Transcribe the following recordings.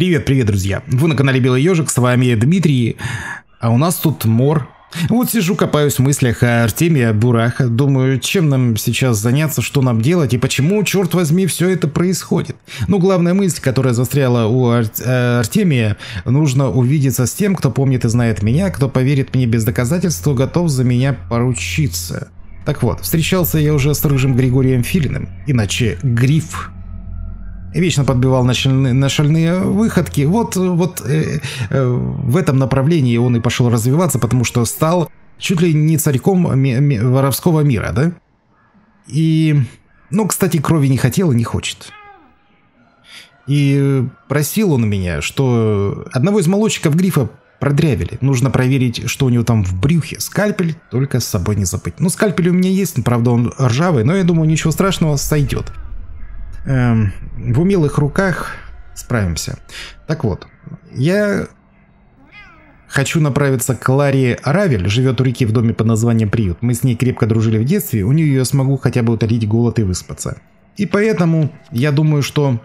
Привет, друзья! Вы на канале Белый Ежик, с вами Дмитрий, а у нас тут Мор. Вот сижу, копаюсь в мыслях о Артемия Бураха, думаю, чем нам сейчас заняться, что нам делать и почему, черт возьми, все это происходит. Ну, главная мысль, которая застряла у Артемия: нужно увидеться с тем, кто помнит и знает меня, кто поверит мне без доказательств, готов за меня поручиться. Так вот, встречался я уже с рыжим Григорием Филиным, иначе Гриф. Вечно подбивал на шальные выходки. В этом направлении он и пошел развиваться, потому что стал чуть ли не царьком воровского мира, да? И, ну, кстати, крови не хотел и не хочет. И просил он меня, что одного из молодчиков Грифа продрявили. Нужно проверить, что у него там в брюхе. Скальпель только с собой не забыть. Ну, скальпель у меня есть, правда, он ржавый, но я думаю, ничего страшного, сойдет. В умелых руках справимся. Так вот, я хочу направиться к Ларии Аравель, живет у реки в доме под названием Приют. Мы с ней крепко дружили в детстве, у нее я смогу хотя бы утолить голод и выспаться. И поэтому я думаю, что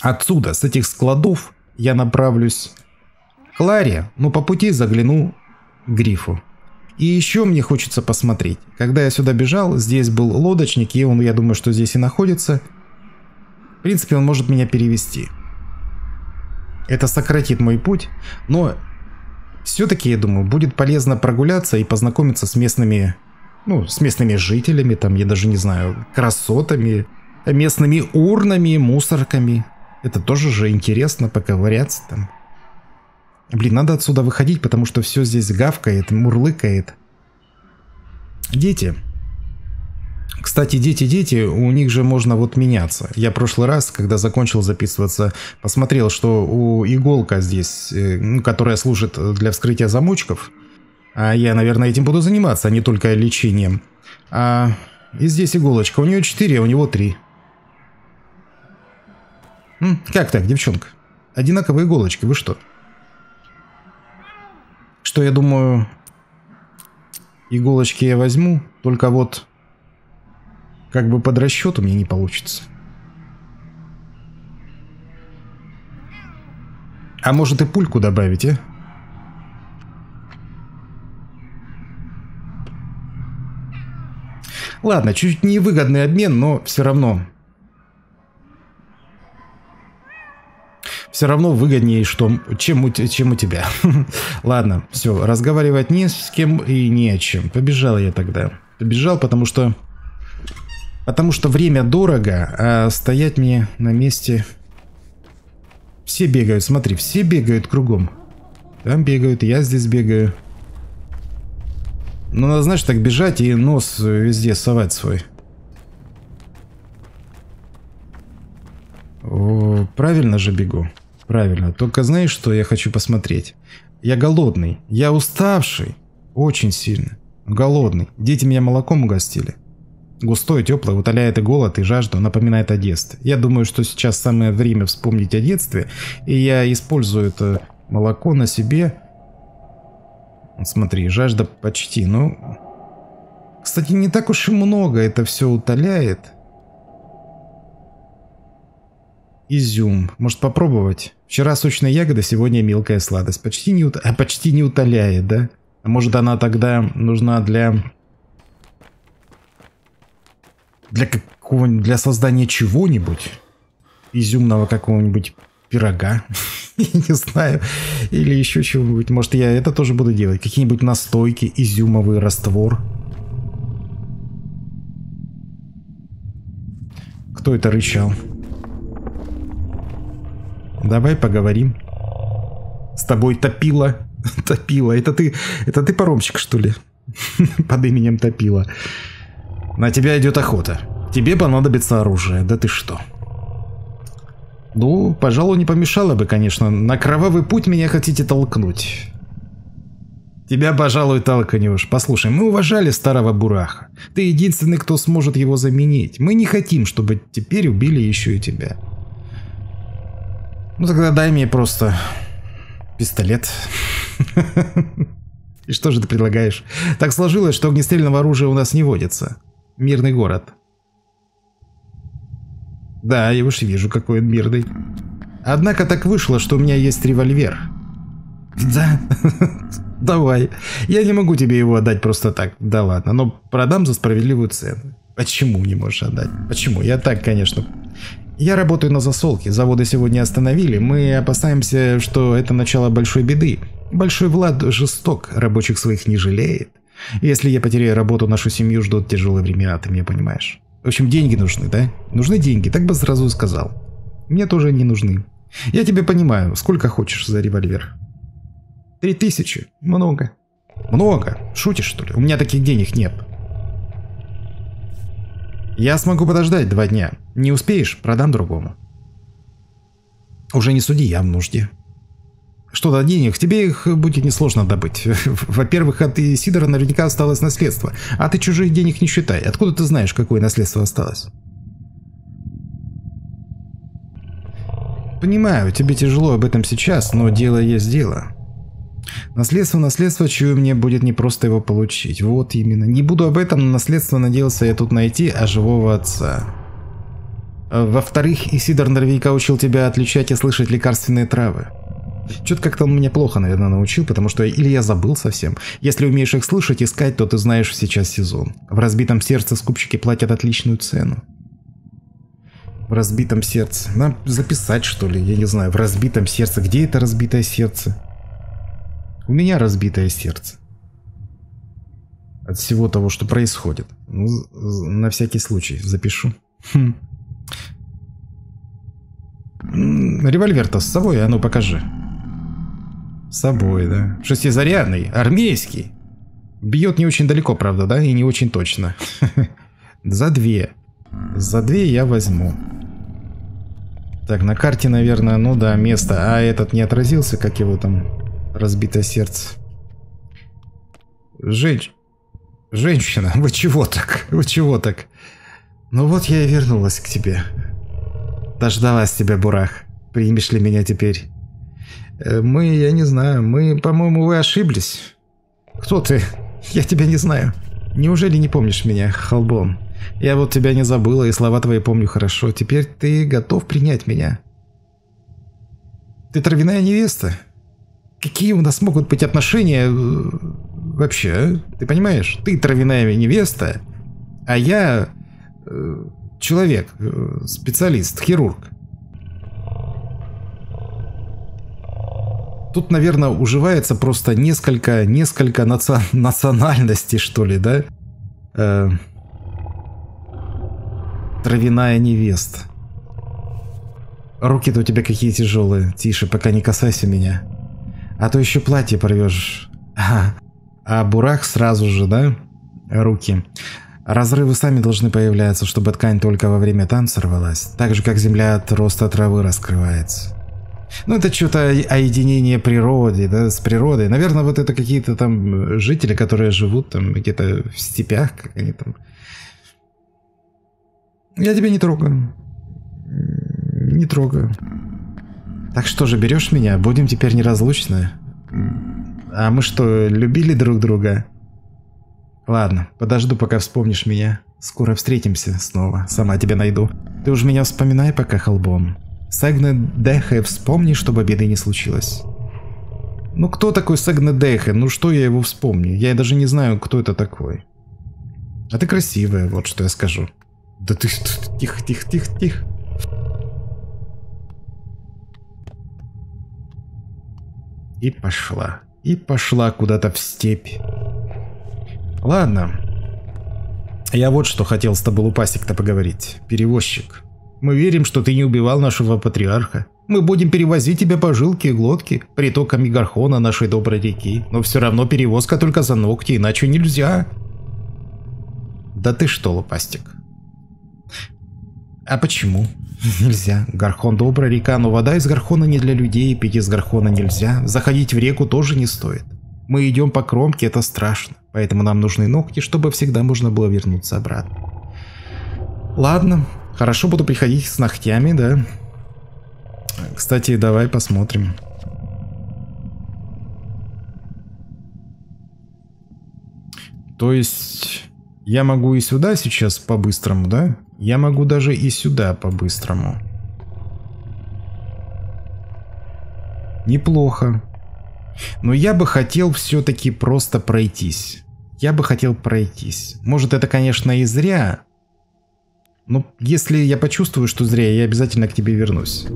отсюда, с этих складов, я направлюсь к Ларе, но по пути загляну к Грифу. И еще мне хочется посмотреть. Когда я сюда бежал, здесь был лодочник, и он, я думаю, что здесь и находится. В принципе, он может меня перевести. Это сократит мой путь, но все-таки, я думаю, будет полезно прогуляться и познакомиться с местными, ну, с местными жителями, там, я даже не знаю, красотами, местными урнами, мусорками. Это тоже же интересно, поковыряться там. Блин, надо отсюда выходить, потому что все здесь гавкает, мурлыкает. Дети. Кстати, дети, у них же можно вот меняться. Я в прошлый раз, когда закончил записываться, посмотрел, что у иголка здесь, которая служит для вскрытия замочков. А я, наверное, этим буду заниматься, а не только лечением. И здесь иголочка. У нее 4, а у него 3. Как так, девчонка? Одинаковые иголочки, вы что? Что я думаю, иголочки я возьму, только вот как бы под расчет у меня не получится. А может и пульку добавить, а? Ладно, чуть невыгодный обмен, но все равно. Все равно выгоднее, чем у тебя. Ладно, все, разговаривать ни с кем и ни о чем. Побежал я тогда. Побежал, потому что время дорого, а стоять мне на месте... Все бегают, смотри, все бегают кругом. Там бегают, я здесь бегаю. Ну, надо, знаешь, так бежать и нос везде совать свой. О, правильно же бегу. Правильно, только знаешь, что я хочу посмотреть? Я голодный, я уставший, очень сильно, голодный. Дети меня молоком угостили. Густое, теплое, утоляет и голод, и жажду, напоминает о детстве. Я думаю, что сейчас самое время вспомнить о детстве, и я использую это молоко на себе. Смотри, жажда почти, ну... Кстати, не так уж и много это все утоляет. Изюм. Может попробовать? Вчера сочная ягода, сегодня мелкая сладость. Почти не утоляет, да? А может она тогда нужна для создания чего-нибудь? Изюмного какого-нибудь пирога? Не знаю. Или еще чего-нибудь. Может я это тоже буду делать? Какие-нибудь настойки, изюмовый раствор. Кто это рычал? Давай поговорим. С тобой Топила. Топила. Это ты паромщик, что ли? Под именем Топила. На тебя идет охота. Тебе понадобится оружие. Да ты что? Ну, пожалуй, не помешало бы, конечно. На кровавый путь меня хотите толкнуть. Тебя, пожалуй, толкнешь. Послушай, мы уважали старого Бураха. Ты единственный, кто сможет его заменить. Мы не хотим, чтобы теперь убили еще и тебя. Ну тогда дай мне просто пистолет. И что же ты предлагаешь? Так сложилось, что огнестрельного оружия у нас не водится. Мирный город. Да, я уж вижу, какой он мирный. Однако так вышло, что у меня есть револьвер. Да, давай. Я не могу тебе его отдать просто так. Да ладно, но продам за справедливую цену. Почему не можешь отдать? Почему? Я так, конечно. Я работаю на засолке. Заводы сегодня остановили. Мы опасаемся, что это начало большой беды. Большой Влад жесток, рабочих своих не жалеет. Если я потеряю работу, нашу семью ждут тяжелые времена, ты меня понимаешь. В общем, деньги нужны, да? Нужны деньги, так бы сразу и сказал. Мне тоже они нужны. Я тебя понимаю, сколько хочешь за револьвер? 3000? Много. Много? Шутишь, что ли? У меня таких денег нет. Я смогу подождать 2 дня. Не успеешь, продам другому. Уже не суди, я в нужде. Что до денег, тебе их будет несложно добыть. Во-первых, от Исидора наверняка осталось наследство. А ты чужих денег не считай. Откуда ты знаешь, какое наследство осталось? Понимаю, тебе тяжело об этом сейчас, но дело есть дело. Наследство, чую, мне будет непросто его получить. Вот именно. Не буду об этом, но наследство надеялся я тут найти, а живого отца. Во-вторых, Исидор Норвейка учил тебя отличать и слышать лекарственные травы. Чё-то как-то он меня плохо, наверное, научил, потому что или я забыл совсем. Если умеешь их слышать, искать, то ты знаешь сейчас сезон. В разбитом сердце скупщики платят отличную цену. В разбитом сердце. Нам записать, что ли? Я не знаю. В разбитом сердце. Где это разбитое сердце? У меня разбитое сердце. От всего того, что происходит. Ну, на всякий случай запишу. Хм. Револьвер-то с собой, а ну покажи. С собой, да. Шестизарядный, армейский. Бьет не очень далеко, правда, да? И не очень точно. За 2. За 2 я возьму. Так, на карте, наверное, ну да, место. А этот не отразился, как его там... Разбитое сердце. Женщина, вы чего так? Вы чего так? Ну вот я и вернулась к тебе. Дождалась тебя, Бурах. Примешь ли меня теперь? Мы, я не знаю. Мы, по-моему, вы ошиблись. Кто ты? Я тебя не знаю. Неужели не помнишь меня, Халбон? Я вот тебя не забыла, и слова твои помню хорошо. Теперь ты готов принять меня. Ты травяная невеста? Какие у нас могут быть отношения вообще, ты понимаешь? Ты травяная невеста, а я человек, специалист, хирург. Тут, наверное, уживается просто несколько национальностей, что ли, да? Травяная невеста. Руки-то у тебя какие тяжелые. Тише, пока не касайся меня. А то еще платье порвешь. А Бурах сразу же, да? Руки. Разрывы сами должны появляться, чтобы ткань только во время танца рвалась. Так же, как земля от роста травы раскрывается. Ну, это что-то о единении природы, да, с природой. Наверное, вот это какие-то там жители, которые живут там где-то в степях, как они там. Я тебя не трогаю. Не трогаю. Так что же, берешь меня? Будем теперь неразлучны? А мы что, любили друг друга? Ладно, подожду, пока вспомнишь меня. Скоро встретимся снова. Сама тебя найду. Ты уж меня вспоминай пока, Халбон. Сэнгэ Дэхэ, вспомни, чтобы беды не случилось. Ну кто такой Сэнгэ Дэхэ? Ну что я его вспомню? Я даже не знаю, кто это такой. А ты красивая, вот что я скажу. Да ты... Тихо. И пошла куда-то в степь. Ладно. Я вот что хотел с тобой, Лупастик-то, поговорить. Перевозчик. Мы верим, что ты не убивал нашего патриарха. Мы будем перевозить тебя по жилке и глотке, притокам Игорхона, нашей доброй реки. Но все равно перевозка только за ногти, иначе нельзя. Да ты что, Лупастик? А почему? Нельзя. Горхон добрая река, но вода из Горхона не для людей, пить из Горхона нельзя. Заходить в реку тоже не стоит. Мы идем по кромке, это страшно. Поэтому нам нужны ногти, чтобы всегда можно было вернуться обратно. Ладно, хорошо, буду приходить с ногтями, да. Кстати, давай посмотрим. То есть я могу и сюда сейчас по-быстрому, да? Я могу даже и сюда по-быстрому. Неплохо. Но я бы хотел все-таки просто пройтись. Я бы хотел пройтись. Может, это, конечно, и зря. Но если я почувствую, что зря, я обязательно к тебе вернусь.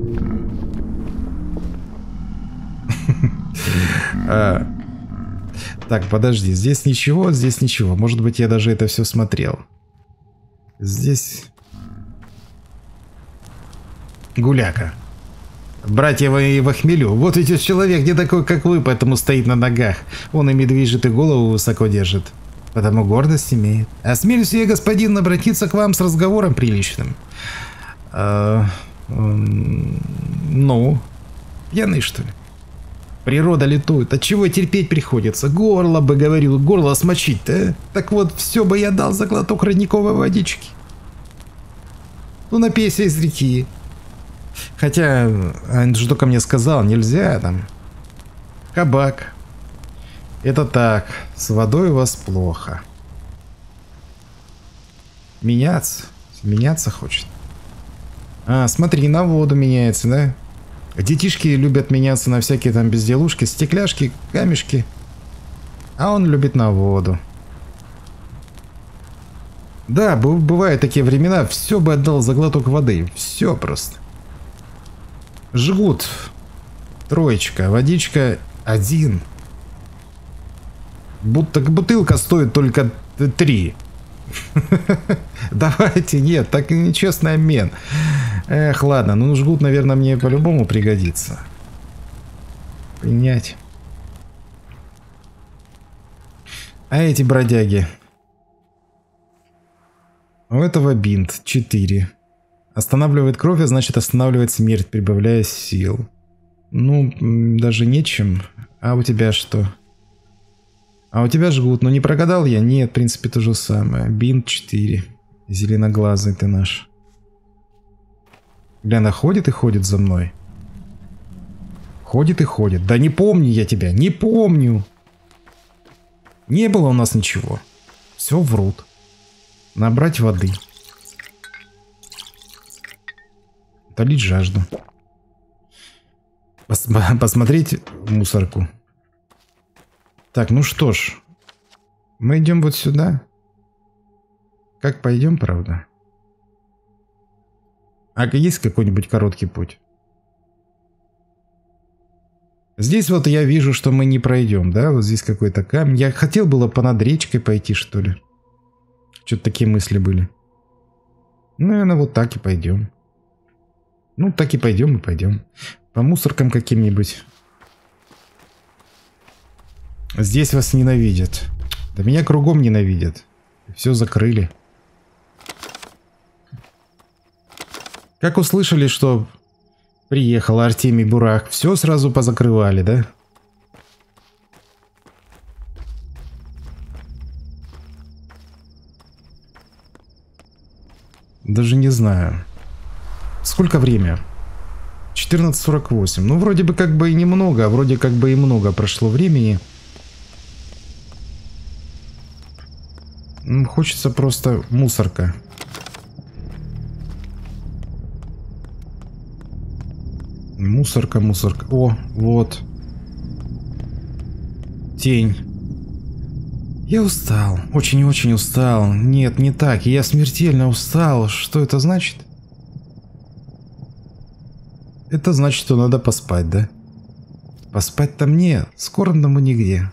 Так, подожди. Здесь ничего, здесь ничего. Может быть, я даже это все смотрел. Здесь... Гуляка. Братья мои во хмелю. Вот ведь человек не такой, как вы, поэтому стоит на ногах. Он ими движет и голову высоко держит. Потому гордость имеет. Осмелюсь я, господин, обратиться к вам с разговором приличным. Ну? Пьяный, что ли? Природа летует. Отчего терпеть приходится? Горло бы, говорил, горло смочить-то. Так вот, все бы я дал за глоток родниковой водички. Ну, напейся из реки. Хотя, что ко мне сказал, нельзя там. Кабак. Это так. С водой у вас плохо. Меняться? Меняться хочет. А, смотри, на воду меняется, да? Детишки любят меняться на всякие там безделушки, стекляшки, камешки. А он любит на воду. Да, бывают такие времена, все бы отдал за глоток воды. Все просто. Жгут. Троечка. Водичка один. Будто бутылка стоит только 3. Давайте, нет, так нечестный обмен. Эх, ладно, ну жгут, наверное, мне по-любому пригодится. Принять. А эти бродяги. У этого бинт 4. Останавливает кровь, а значит останавливает смерть, прибавляя сил. Ну, даже нечем. А у тебя что? А у тебя жгут. Ну, не прогадал я? Нет, в принципе, то же самое. Бинт 4. Зеленоглазый ты наш. Бля, она ходит и ходит за мной. Ходит и ходит. Да не помню я тебя. Не помню. Не было у нас ничего. Все врут. Набрать воды. Утолить жажду. Посмотреть мусорку. Так, ну что ж. Мы идем вот сюда. Как пойдем, правда? А есть какой-нибудь короткий путь? Здесь вот я вижу, что мы не пройдем, да? Вот здесь какой-то камень. Я хотел было понад речкой пойти, что ли. Что-то такие мысли были. Наверное, вот так и пойдем. Ну, так и пойдем и пойдем. По мусоркам каким-нибудь. Здесь вас ненавидят. Да меня кругом ненавидят. Все закрыли. Как услышали, что приехал Артемий Бурах, все сразу позакрывали, да? Даже не знаю. Сколько время? 14:48. Ну, вроде бы как бы и немного, а вроде как бы и много прошло времени. Хочется просто мусорка. Мусорка, мусорка. О, вот. Тень. Я устал. Очень-очень устал. Нет, не так. Я смертельно устал. Что это значит? Это значит, что надо поспать, да? Поспать-то мне. Скоро дому нигде.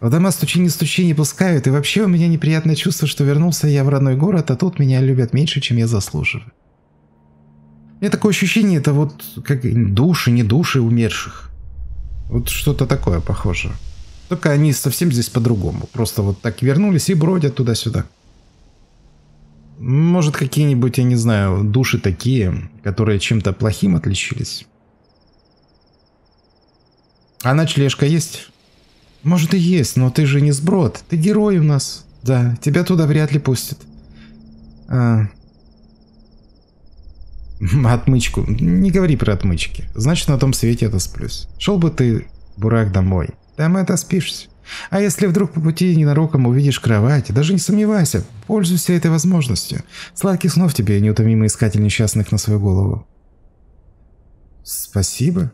В дома стучи, не пускают. И вообще у меня неприятное чувство, что вернулся я в родной город, а тут меня любят меньше, чем я заслуживаю. У меня такое ощущение, это вот как души, не души умерших. Вот что-то такое похоже. Только они совсем здесь по-другому. Просто вот так вернулись и бродят туда-сюда. Может, какие-нибудь, я не знаю, души такие, которые чем-то плохим отличились. А ночлежка есть? Может и есть, но ты же не сброд. Ты герой у нас. Да, тебя туда вряд ли пустят. Отмычку. Не говори про отмычки. Значит, на том свете это сплюсь. Шел бы ты, Бурак, домой. Там и отоспишься. А если вдруг по пути ненароком увидишь кровать, даже не сомневайся, пользуйся этой возможностью. Сладких снов тебе, неутомимый искатель несчастных на свою голову. Спасибо.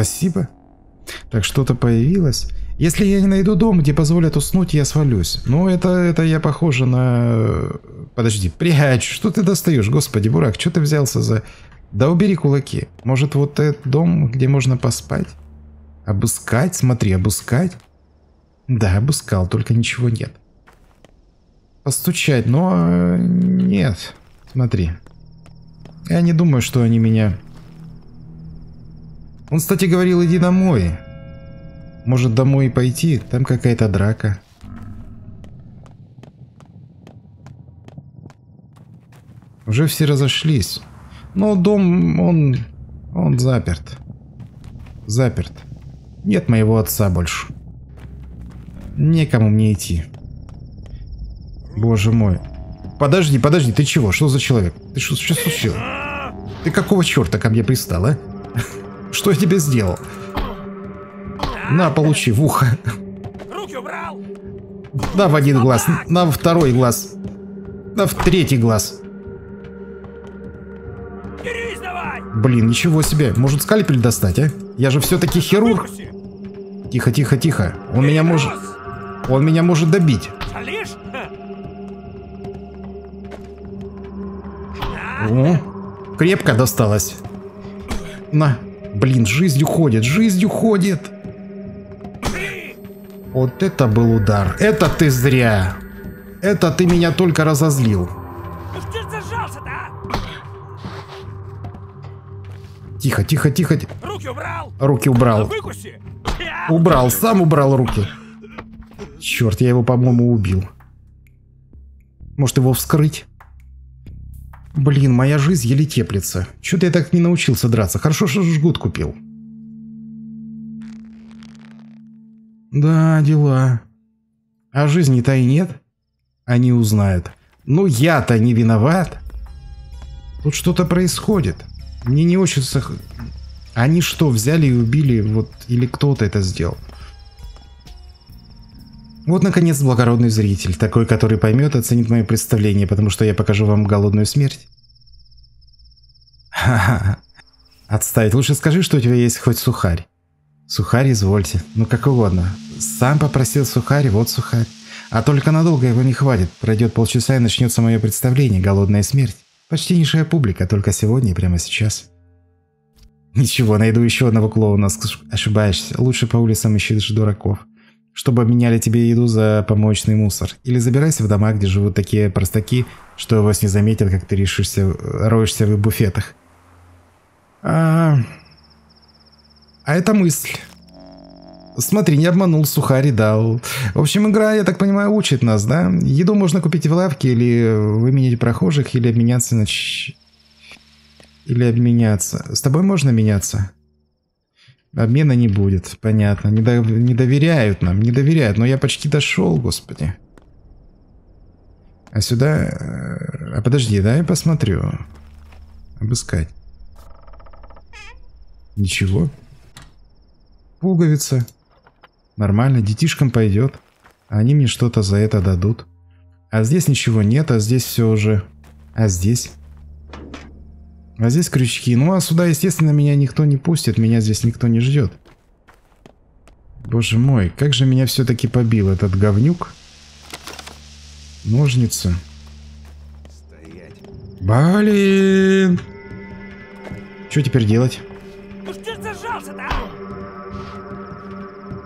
Спасибо. Так, что-то появилось. Если я не найду дом, где позволят уснуть, я свалюсь. Ну, это я похоже на... Подожди, прячь, что ты достаешь? Господи, Бурак, что ты взялся за... Да убери кулаки. Может, вот этот дом, где можно поспать? Обыскать? Смотри, обыскать. Да, обыскал, только ничего нет. Постучать, но... Нет. Смотри. Я не думаю, что они меня... Он, кстати, говорил, иди домой. Может, домой и пойти? Там какая-то драка. Уже все разошлись. Но дом, он заперт. Заперт. Нет моего отца больше. Некому мне идти. Боже мой. Подожди, подожди, ты чего? Что за человек? Ты что случилось? Ты какого черта ко мне пристал, а? Что я тебе сделал? На, получи в ухо. Руки убрал. На в один глаз, на в второй глаз, на в третий глаз. Блин, ничего себе. Может, скальпель достать, а? Я же все-таки хирург. Тихо, тихо, тихо. Он меня может добить. О, крепко досталось. На. Блин, жизнь уходит, жизнь уходит. Вот это был удар. Это ты зря. Это ты меня только разозлил. Тихо, тихо, тихо. Руки убрал. Руки убрал. Убрал, сам убрал руки. Черт, я его, по-моему, убил. Может, его вскрыть? Блин, моя жизнь еле теплится. Чё-то я так не научился драться. Хорошо, что жгут купил. Да, дела. А жизни-то и нет. Они узнают. Ну, я-то не виноват. Тут что-то происходит. Мне не очень... Они что, взяли и убили? Вот, или кто-то это сделал? Вот, наконец, благородный зритель. Такой, который поймет и оценит мое представление, потому что я покажу вам голодную смерть. Ха-ха. Отставить. Лучше скажи, что у тебя есть хоть сухарь. Сухарь, извольте. Ну, как угодно. Сам попросил сухарь, вот сухарь. А только надолго его не хватит. Пройдет полчаса и начнется мое представление. Голодная смерть. Почти низшая публика, только сегодня и прямо сейчас. Ничего, найду еще одного клоуна. Ошибаешься. Лучше по улицам ищешь дураков. Чтобы обменяли тебе еду за помоечный мусор. Или забирайся в дома, где живут такие простаки, что вас не заметят, как ты роешься в буфетах. А это мысль. Смотри, не обманул, сухари дал. В общем, игра, я так понимаю, учит нас, да? Еду можно купить в лавке, или выменять прохожих, или обменяться на... Или обменяться. С тобой можно меняться? Обмена не будет, понятно. Не доверяют нам, не доверяют. Но я почти дошел, господи. А сюда... А подожди, да, я посмотрю. Обыскать. Ничего. Пуговица. Нормально, детишкам пойдет. Они мне что-то за это дадут. А здесь ничего нет, а здесь все уже... А здесь... А здесь крючки. Ну, а сюда, естественно, меня никто не пустит. Меня здесь никто не ждет. Боже мой, как же меня все-таки побил этот говнюк. Ножницы. Стоять. Блин! Что теперь делать? Ну, что ты зажался-то?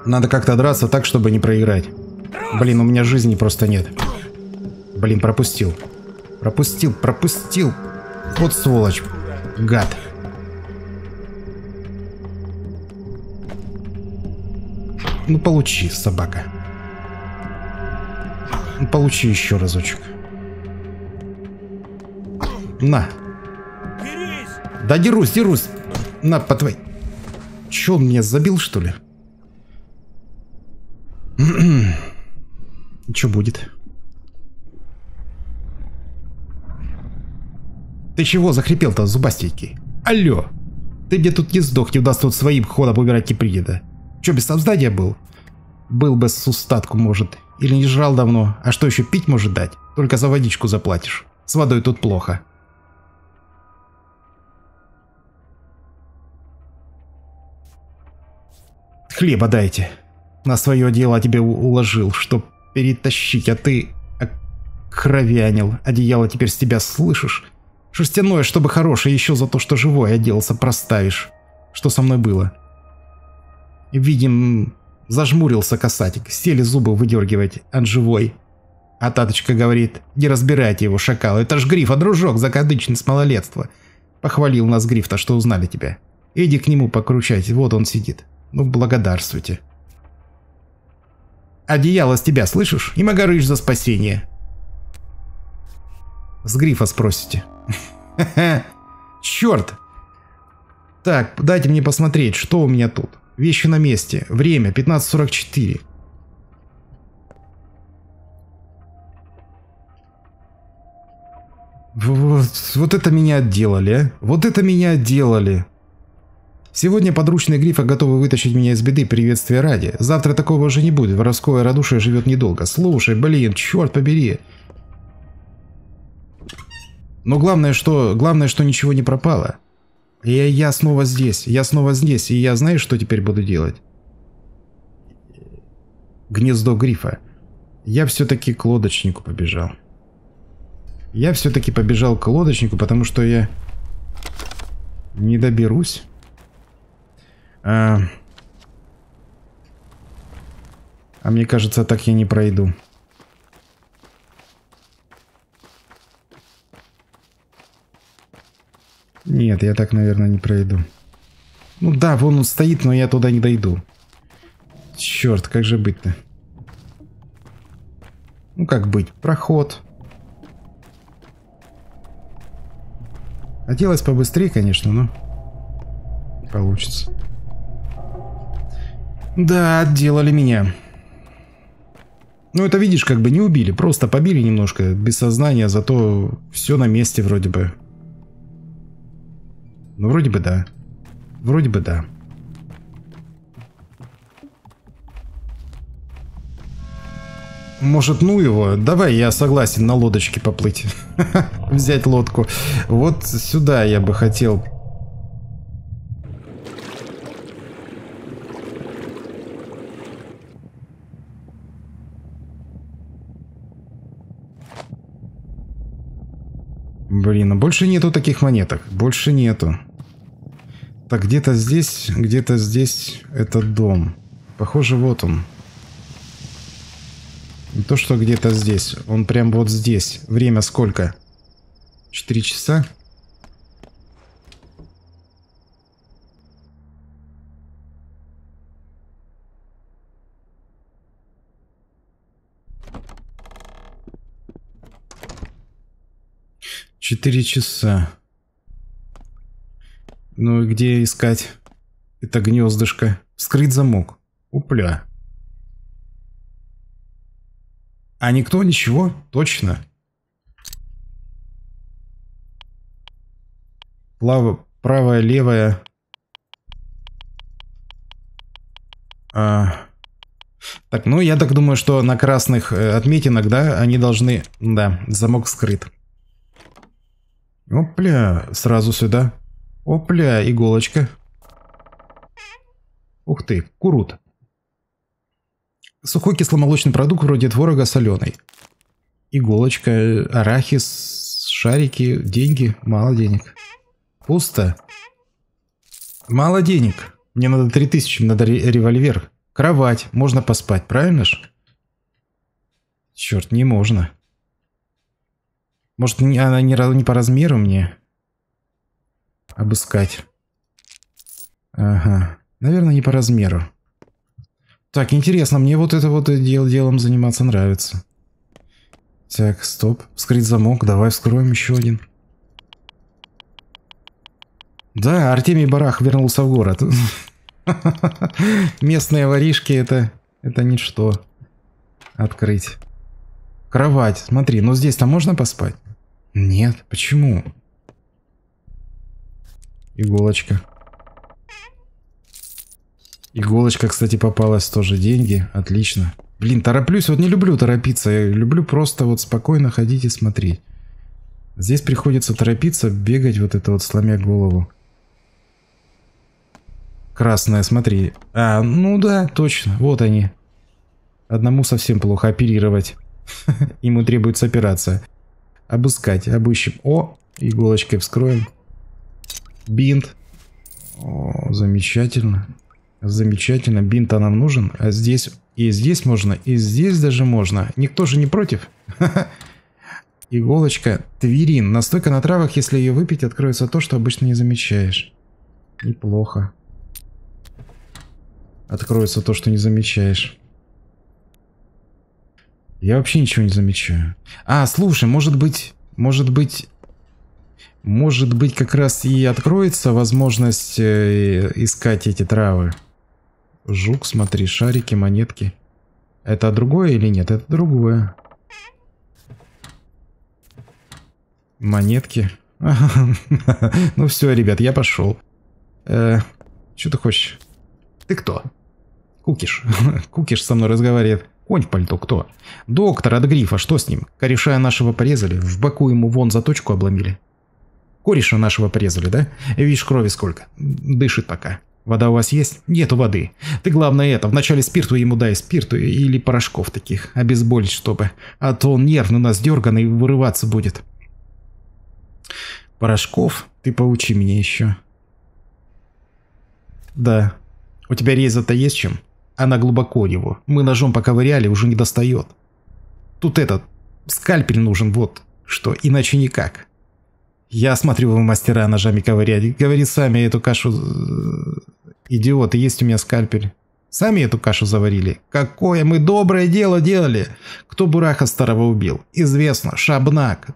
Надо как-то драться так, чтобы не проиграть. Трус! Блин, у меня жизни просто нет. Блин, пропустил. Пропустил, пропустил. Вот сволочь. Гад. Ну получи, собака. Ну получи еще разочек. На. Дерись. Да дерусь, дерусь. На, по твоей. Че, он меня забил, что ли? Че будет? Ты чего захрипел-то, зубастенький? Алло! Ты мне тут не сдох, не удастся вот своим ходом убирать и принято. Че, без сознания был? Был бы с устатку, может. Или не жрал давно. А что еще пить может дать? Только за водичку заплатишь. С водой тут плохо. Хлеба дайте. На свое дело тебе уложил, чтоб перетащить, а ты окровянил. Одеяло теперь с тебя, слышишь? Шерстяное, чтобы хорошее, еще за то, что живое оделся, проставишь. Что со мной было? Видим, зажмурился касатик, сели зубы выдергивать от живой. А таточка говорит: не разбирайте его, шакал, это ж Гриф, а дружок закадычный с малолетства. Похвалил нас Гриф-то, что узнали тебя. Иди к нему покручать, вот он сидит. Ну, благодарствуйте. Одеяло с тебя, слышишь? И магарыш за спасение. С Грифа спросите. Черт! Так, дайте мне посмотреть, что у меня тут. Вещи на месте. Время 15:44. Вот это меня отделали, а? Вот это меня отделали. Сегодня подручные Грифа готовы вытащить меня из беды, приветствия ради. Завтра такого уже не будет, воровское радушие живет недолго. Слушай, блин, черт побери. Но главное, что ничего не пропало. Я снова здесь, и я знаю, что теперь буду делать. Гнездо Грифа. Я все-таки к лодочнику побежал. Потому что я не доберусь. А мне кажется, так я не пройду. Нет, я так, наверное, не пройду. Ну да, вон он стоит, но я туда не дойду. Черт, как же быть-то? Ну как быть? Проход. Хотелось побыстрее, конечно, но не получится. Да, отделали меня. Ну это видишь, как бы не убили, просто побили немножко, без сознания, зато все на месте вроде бы. Ну вроде бы да. Может, ну его? Давай, я согласен на лодочке поплыть. Взять лодку. Вот сюда я бы хотел... Блин, а больше нету таких монеток. Больше нету. Так, где-то здесь этот дом. Похоже, вот он. Не то, что где-то здесь. Он прям вот здесь. Время сколько? 4 часа? Ну и где искать это гнездышко? Вскрыть замок. Упля. А никто ничего? Точно. Правая, левая. Так, ну я так думаю, что на красных отметинах, да, они должны... Да, замок вскрыт. Опля, сразу сюда. Опля, иголочка. Ух ты, курут. Сухой кисломолочный продукт вроде творога соленый. Иголочка, арахис, шарики, деньги. Мало денег. Пусто. Мало денег. Мне надо 3000, мне надо револьвер. Кровать, можно поспать, правильно ж? Черт, не можно. Может, она не по размеру мне обыскать? Ага. Наверное, не по размеру. Так, интересно, мне вот это вот делом заниматься нравится. Так, стоп. Вскрыть замок. Давай вскроем еще один. Да, Артемий Бурах вернулся в город. Местные воришки это ничто. Открыть. Кровать, смотри, но здесь-то можно поспать? Нет, почему? Иголочка. Иголочка, кстати, попалась тоже. Деньги, отлично. Блин, тороплюсь, вот не люблю торопиться. Я люблю просто вот спокойно ходить и смотреть. Здесь приходится торопиться, бегать вот это вот, сломя голову. Красная, смотри. А, ну да, точно, вот они. Одному совсем плохо оперировать. Ему требуется операция. Обыскать, обыщем. О, иголочкой вскроем. Бинт. О, замечательно. Замечательно, бинт-то нам нужен. А здесь, и здесь можно, и здесь даже можно. Никто же не против. Иголочка, твирин. Настойка на травах, если ее выпить, откроется то, что обычно не замечаешь. Неплохо. Откроется то, что не замечаешь. Я вообще ничего не замечаю. А, слушай, может быть как раз и откроется возможность искать эти травы. Жук, смотри, шарики, монетки. Это другое или нет? Это другое. Монетки. Ну все, ребят, я пошел. Что ты хочешь? Ты кто? Кукиш. Кукиш со мной разговаривает. Конь в пальто кто? Доктор от грифа, что с ним? Кореша нашего порезали, в боку ему вон заточку обломили. Кореша нашего порезали, да? Видишь, крови сколько. Дышит пока. Вода у вас есть? Нету воды. Ты главное это, вначале спирту ему дай, спирту или порошков таких, обезболить чтобы. А то он нервно у нас дерганный, вырываться будет. Порошков? Ты поучи меня еще. Да. У тебя реза-то есть чем? Она глубоко его. Мы ножом поковыряли, уже не достает. Тут этот скальпель нужен, вот что, иначе никак. Я смотрю, вы мастера ножами ковырять. Говори сами эту кашу. Идиоты, есть у меня скальпель. Сами эту кашу заварили. Какое мы доброе дело делали. Кто Бураха старого убил? Известно, Шабнак.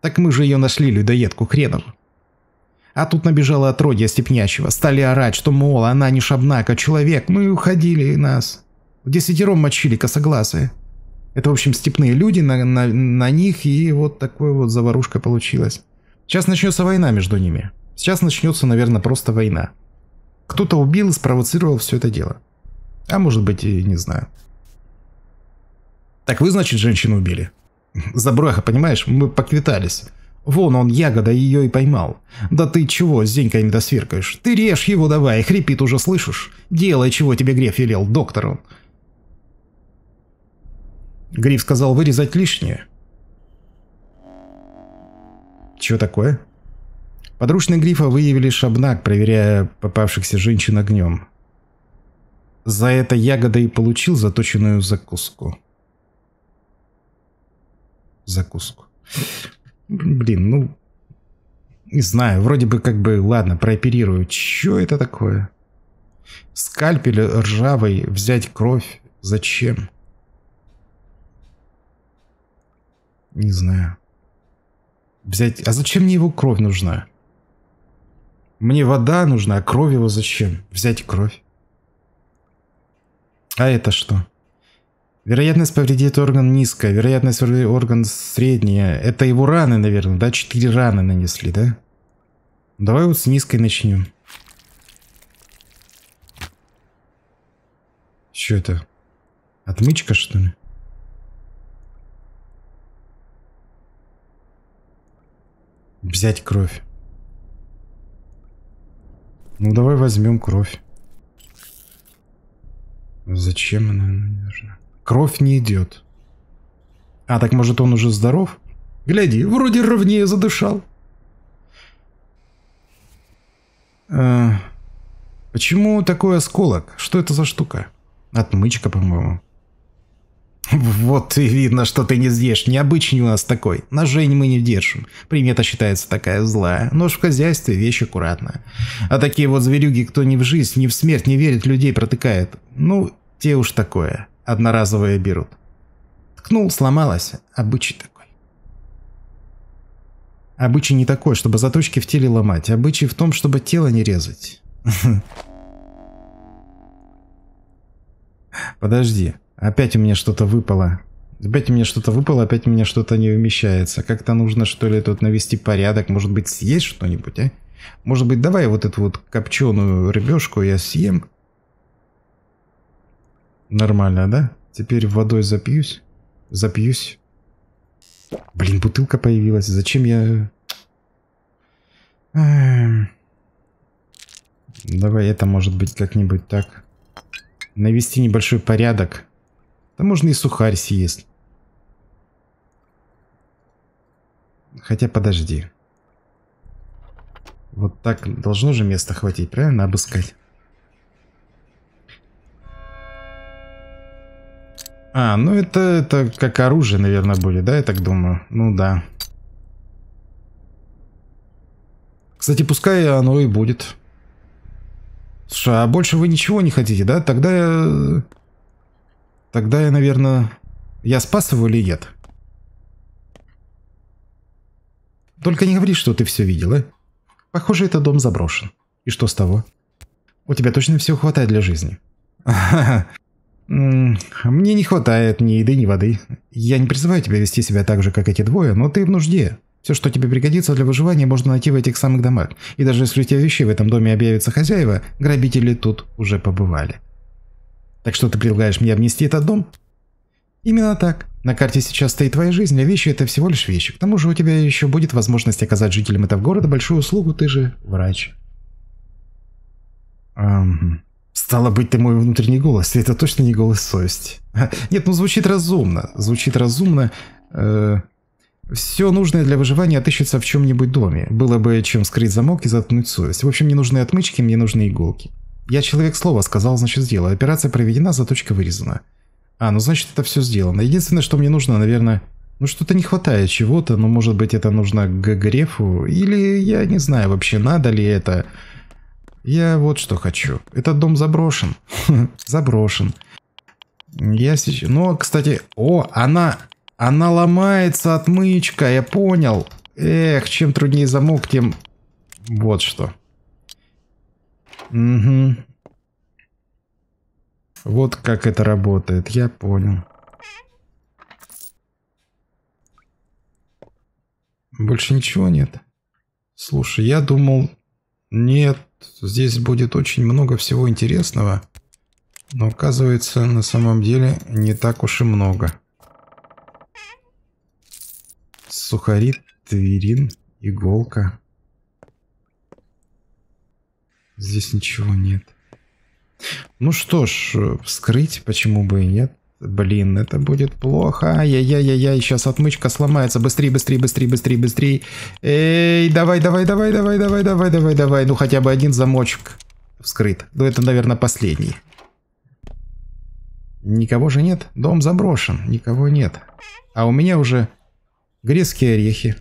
Так мы же ее нашли, людоедку хренову. А тут набежало отродье степнящего. Стали орать, что, мол, она не Шабнак, а человек. Ну и уходили нас. Десятером мочили косоглазые. Это, в общем, степные люди, на них и вот такой вот заварушка получилась. Сейчас начнется война между ними. Сейчас начнется, наверное, просто война. Кто-то убил и спровоцировал все это дело. А может быть, и не знаю. Так вы, значит, женщину убили? За Бураха, понимаешь? Мы поквитались. Вон он, ягода, ее и поймал. Да ты чего с Зенькой недосверкаешь? Ты режь его давай, хрипит уже, слышишь? Делай, чего тебе Греф велел, доктор он. Гриф сказал вырезать лишнее. Чего такое? Подручные Грифа выявили Шабнак, проверяя попавшихся женщин огнем. За это ягода и получил заточенную закуску. Закуску. Блин, ну... Не знаю, вроде бы как бы... Ладно, прооперирую. Чё это такое? Скальпель ржавый, взять кровь. Зачем? Не знаю. Взять... А зачем мне его кровь нужна? Мне вода нужна, а кровь его зачем? Взять кровь. А это что? Вероятность повредить орган низкая, вероятность повредить орган средняя. Это его раны, наверное, да? 4 раны нанесли, да? Давай вот с низкой начнем. Что это? Отмычка, что ли? Взять кровь. Ну, давай возьмем кровь. Зачем она нужна? Кровь не идет. А, так может он уже здоров? Гляди, вроде ровнее задышал. Почему такой осколок? Что это за штука? Отмычка, по-моему. Вот и видно, что ты не съешь. Необычный у нас такой. Ножей мы не держим. Примета считается такая злая. Нож в хозяйстве вещь аккуратная. А такие вот зверюги, кто ни в жизнь, ни в смерть не верит, людей протыкает. Ну, те уж такое. Одноразовые берут. Ткнул, сломалось. Обычай такой. Обычай не такой, чтобы заточки в теле ломать. Обычай в том, чтобы тело не резать. Подожди. Опять у меня что-то выпало. Опять у меня что-то выпало, опять у меня что-то не вмещается. Как-то нужно, что ли, тут навести порядок. Может быть, съесть что-нибудь, а? Может быть, давай вот эту вот копченую рыбешку я съем. Нормально, да? Теперь водой запьюсь. Запьюсь. Блин, бутылка появилась. Зачем я... Давай это, может быть, как-нибудь так. Навести небольшой порядок. Да можно и сухарь съесть. Хотя подожди. Вот так должно же места хватить, правильно? Обыскать. А, ну это как оружие, наверное, будет, да, я так думаю? Ну да. Кстати, пускай оно и будет. Слушай, а больше вы ничего не хотите, да? Тогда я, наверное... Я спас его или нет? Только не говори, что ты все видела. Похоже, это дом заброшен. И что с того? У тебя точно всего хватает для жизни. Мне не хватает ни еды, ни воды. Я не призываю тебя вести себя так же, как эти двое, но ты в нужде. Все, что тебе пригодится для выживания, можно найти в этих самых домах. И даже если у тебя вещи в этом доме объявятся хозяева, грабители тут уже побывали. Так что ты предлагаешь мне обнести этот дом? Именно так. На карте сейчас стоит твоя жизнь, а вещи — это всего лишь вещи. К тому же у тебя еще будет возможность оказать жителям этого города большую услугу, ты же врач. Стало быть, ты мой внутренний голос, и это точно не голос совести. Нет, ну звучит разумно. Звучит разумно. Все нужное для выживания отыщется в чем-нибудь доме. Было бы чем скрыть замок и заткнуть совесть. В общем, мне нужны отмычки, мне нужны иголки. Я человек слова, сказал, значит сделал. Операция проведена, заточка вырезана. А, ну значит это все сделано. Единственное, что мне нужно, наверное... Ну что-то не хватает чего-то, но может быть это нужно к Грефу. Или я не знаю вообще, надо ли это... Я вот что хочу. Этот дом заброшен. Заброшен. Я сейчас... Ну, кстати... О, она... Она ломается, отмычка, я понял. Эх, чем труднее замок, тем... Вот что. Угу. Вот как это работает, я понял. Больше ничего нет? Слушай, я думал... Нет, здесь будет очень много всего интересного. Но оказывается, на самом деле, не так уж и много. Сухари, твирин, иголка. Здесь ничего нет. Ну что ж, вскрыть почему бы и нет. Блин, это будет плохо. Ай-яй-яй-яй, сейчас отмычка сломается. Быстрее, быстрее, быстрее, быстрее, быстрее. Эй, давай, давай, давай, давай, давай, давай, давай, давай. Ну хотя бы один замочек вскрыт. Ну это, наверное, последний. Никого же нет? Дом заброшен, никого нет. А у меня уже... Грецкие орехи.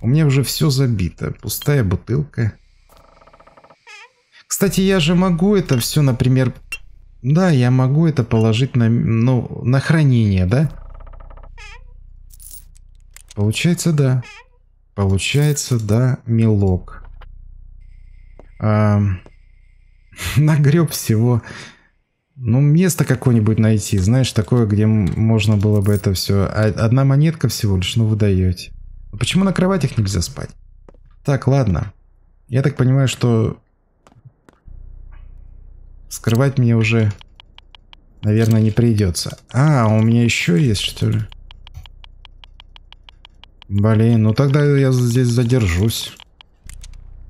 У меня уже все забито. Пустая бутылка. Кстати, я же могу это все, например... Да, я могу это положить на, ну, на хранение, да? Получается, да. Получается, да, милок. Нагреб всего... Ну, место какое-нибудь найти, знаешь, такое, где можно было бы это все... Одна монетка всего лишь, ну вы даете. Почему на кроватях нельзя спать? Так, ладно. Я так понимаю, что... Скрывать мне уже, наверное, не придется. А, у меня еще есть, что ли? Блин, ну тогда я здесь задержусь.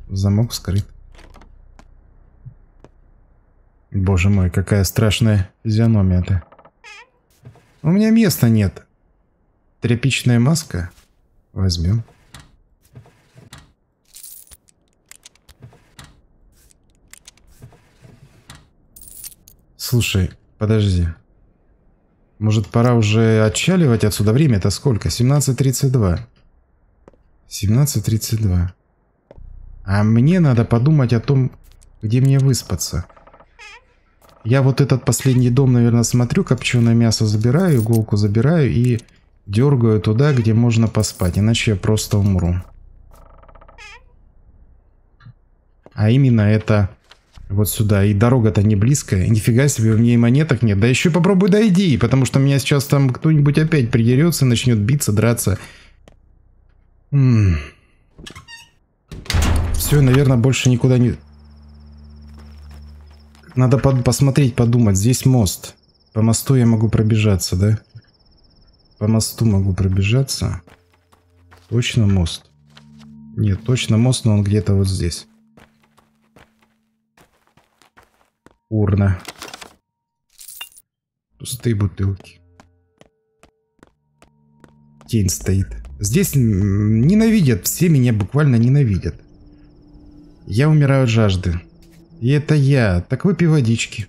Замок скрыт. Боже мой, какая страшная физиономия-то. У меня места нет. Тряпичная маска. Возьмем. Слушай, подожди. Может, пора уже отчаливать отсюда? Время-то сколько? 17:32. 17:32. А мне надо подумать о том, где мне выспаться. Я вот этот последний дом, наверное, смотрю, копченое мясо забираю, иголку забираю и дергаю туда, где можно поспать, иначе я просто умру. А именно это вот сюда. И дорога-то не близкая, нифига себе, у меня и монеток нет. Да еще попробуй дойди, потому что меня сейчас там кто-нибудь опять придерется, начнет биться, драться. Все, наверное, больше никуда не... Надо посмотреть, подумать. Здесь мост. По мосту я могу пробежаться, да? По мосту могу пробежаться. Точно мост? Нет, точно мост, но он где-то вот здесь. урна. Пустые бутылки. Тень стоит. Здесь ненавидят, все меня буквально ненавидят. Я умираю от жажды. И это я. Так выпей водички.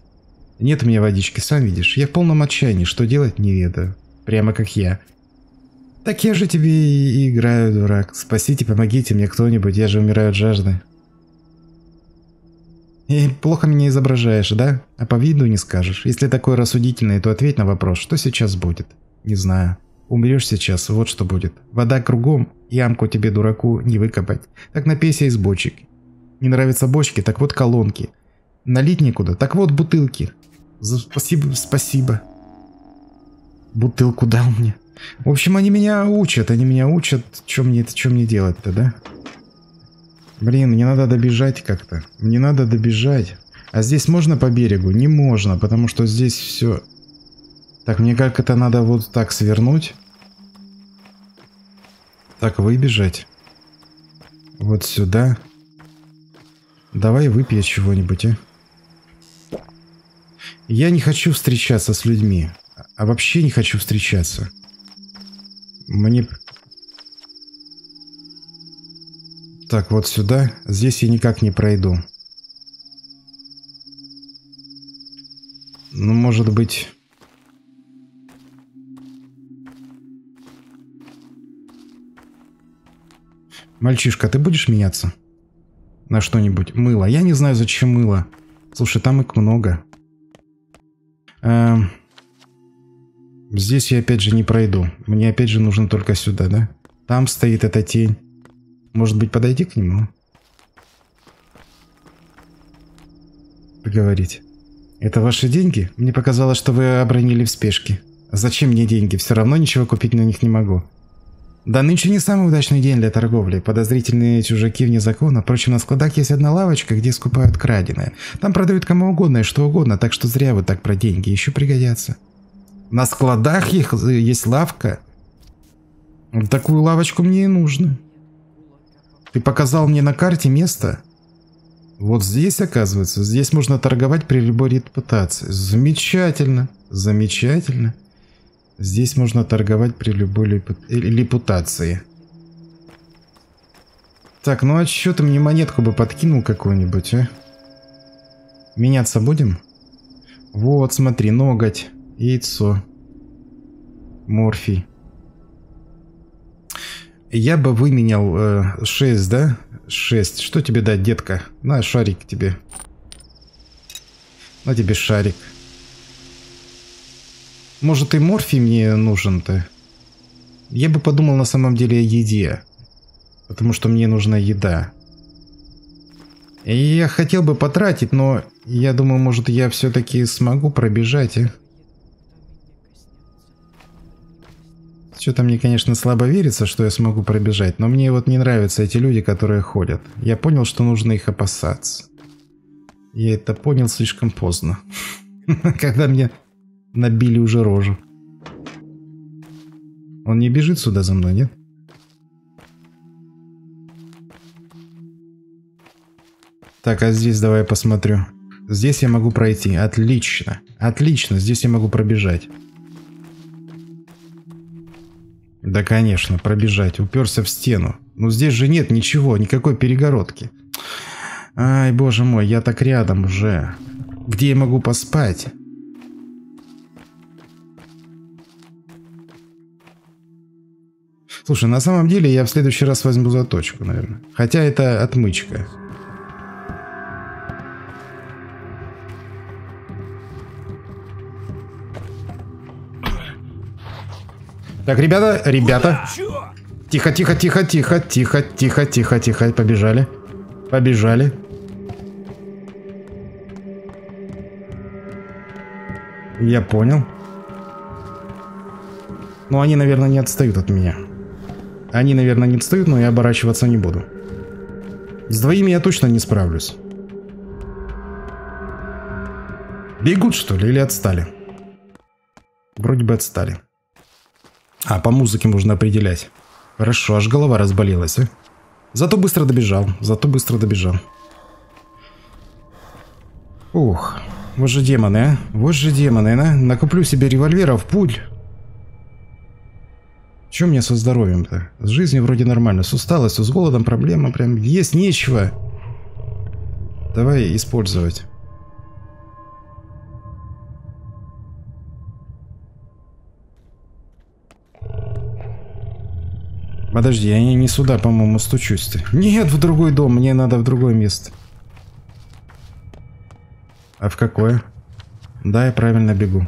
Нет у меня водички, сам видишь. Я в полном отчаянии, что делать не ведаю. Прямо как я. Так я же тебе и играю, дурак. Спасите, помогите мне кто-нибудь, я же умираю от жажды. И плохо меня изображаешь, да? А по виду не скажешь. Если такой рассудительный, то ответь на вопрос, что сейчас будет. Не знаю. Умрешь сейчас, вот что будет. Вода кругом, ямку тебе, дураку, не выкопать. Так напейся из бочек. Не нравятся бочки, так вот колонки. Налить некуда, так вот бутылки. Спасибо, спасибо. Бутылку дал мне. В общем, они меня учат, что мне делать-то, да? Блин, мне надо добежать как-то. Мне надо добежать. А здесь можно по берегу? Не можно, потому что здесь все... Так, мне как это надо вот так свернуть. Так, выбежать. Вот сюда. Давай выпьем чего-нибудь, а. Я не хочу встречаться с людьми. А вообще не хочу встречаться. Мне... Так, вот сюда. Здесь я никак не пройду. Ну, может быть... Мальчишка, ты будешь меняться? На что-нибудь? Мыло. Я не знаю, зачем мыло. Слушай, там их много. Здесь я опять же не пройду. Мне опять же нужно только сюда, да? Там стоит эта тень. Может быть, подойти к нему? Поговорить. Это ваши деньги? Мне показалось, что вы обронили в спешке. Зачем мне деньги? Все равно ничего купить на них не могу. Да нынче не самый удачный день для торговли. Подозрительные чужаки вне закона. Впрочем, на складах есть одна лавочка, где скупают краденое. Там продают кому угодно и что угодно, так что зря вы так про деньги. Еще пригодятся. На складах есть лавка? Такую лавочку мне и нужно. Ты показал мне на карте место? Вот здесь, оказывается. Здесь можно торговать при любой репутации. Замечательно. Замечательно. Здесь можно торговать при любой репутации. Так, ну а чё ты мне монетку бы подкинул какую-нибудь, а? Меняться будем? Вот, смотри, ноготь, яйцо, морфий. Я бы выменял 6, да? 6. Что тебе дать, детка? На, шарик тебе. На тебе шарик. Может, и морфий мне нужен-то? Я бы подумал на самом деле о еде. Потому что мне нужна еда. И я хотел бы потратить, но я думаю, может, я все-таки смогу пробежать. Что-то мне, конечно, слабо верится, что я смогу пробежать. Но мне вот не нравятся эти люди, которые ходят. Я понял, что нужно их опасаться. Я это понял слишком поздно. Когда мне... Набили уже рожу. Он не бежит сюда за мной, нет? Так, а здесь давай я посмотрю. Здесь я могу пройти. Отлично. Отлично. Здесь я могу пробежать. Да, конечно, пробежать. Уперся в стену. Но здесь же нет ничего, никакой перегородки. Ай, боже мой, я так рядом уже. Где я могу поспать? Слушай, на самом деле я в следующий раз возьму заточку, наверное. Хотя это отмычка. Так, ребята. Тихо. Побежали. Я понял. Но они, наверное, не отстают от меня. Они, наверное, не встают, но я оборачиваться не буду. С двоими я точно не справлюсь. Бегут, что ли, или отстали? Вроде бы отстали. А, по музыке можно определять. Хорошо, аж голова разболелась, а? Зато быстро добежал. Ух. Вот же демоны, а. Вот же демоны, а. Накуплю себе револьверов, пуль. Че мне со здоровьем-то? С жизнью вроде нормально. С усталостью, с голодом проблема. Прям есть нечего. Давай использовать. Подожди, я не сюда, по-моему, стучусь ты. Нет, в другой дом. Мне надо в другое место. А в какое? Да, я правильно бегу.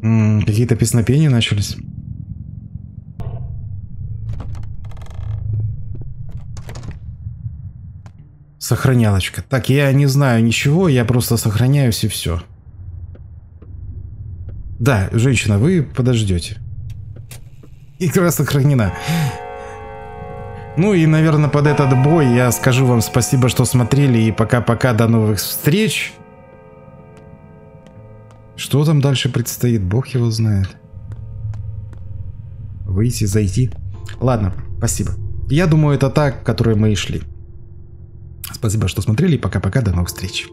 Какие-то песнопения начались. Сохранялочка. Так, я не знаю ничего, я просто сохраняюсь и все. Да, женщина, вы подождете. Игра сохранена. Ну и, наверное, под этот бой я скажу вам спасибо, что смотрели. И пока-пока, до новых встреч. Что там дальше предстоит, бог его знает. Выйти, зайти. Ладно, спасибо. Я думаю, это так, к которой мы и шли. Спасибо, что смотрели. Пока-пока, до новых встреч.